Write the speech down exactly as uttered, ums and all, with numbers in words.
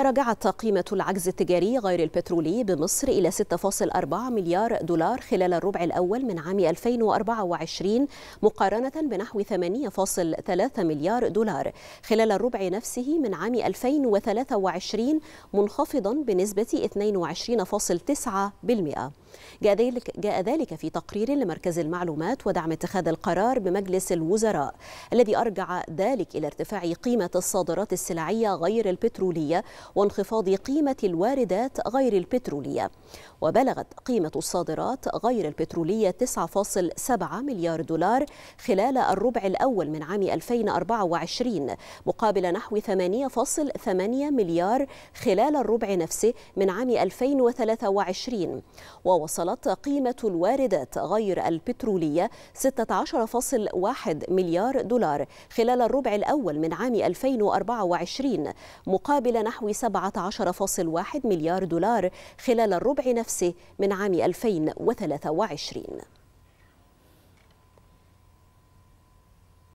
تراجعت قيمة العجز التجاري غير البترولي بمصر إلى ستة فاصل أربعة مليار دولار خلال الربع الأول من عام ألفين وأربعة وعشرين مقارنة بنحو ثمانية فاصل ثلاثة مليار دولار خلال الربع نفسه من عام ألفين وثلاثة وعشرين، منخفضا بنسبة اثنين وعشرين فاصل تسعة بالمئة. جاء ذلك, جاء ذلك في تقرير لمركز المعلومات ودعم اتخاذ القرار بمجلس الوزراء، الذي أرجع ذلك إلى ارتفاع قيمة الصادرات السلعية غير البترولية وانخفاض قيمة الواردات غير البترولية. وبلغت قيمة الصادرات غير البترولية تسعة فاصل سبعة مليار دولار خلال الربع الأول من عام ألفين وأربعة وعشرين، مقابل نحو ثمانية فاصل ثمانية مليار خلال الربع نفسه من عام ألفين وثلاثة وعشرين. ووصلت قيمة الواردات غير البترولية ستة عشر فاصل واحد مليار دولار خلال الربع الأول من عام ألفين وأربعة وعشرين، مقابل نحو سبعة عشر فاصل واحد مليار دولار خلال الربع نفسه من عام ألفين وثلاثة وعشرين.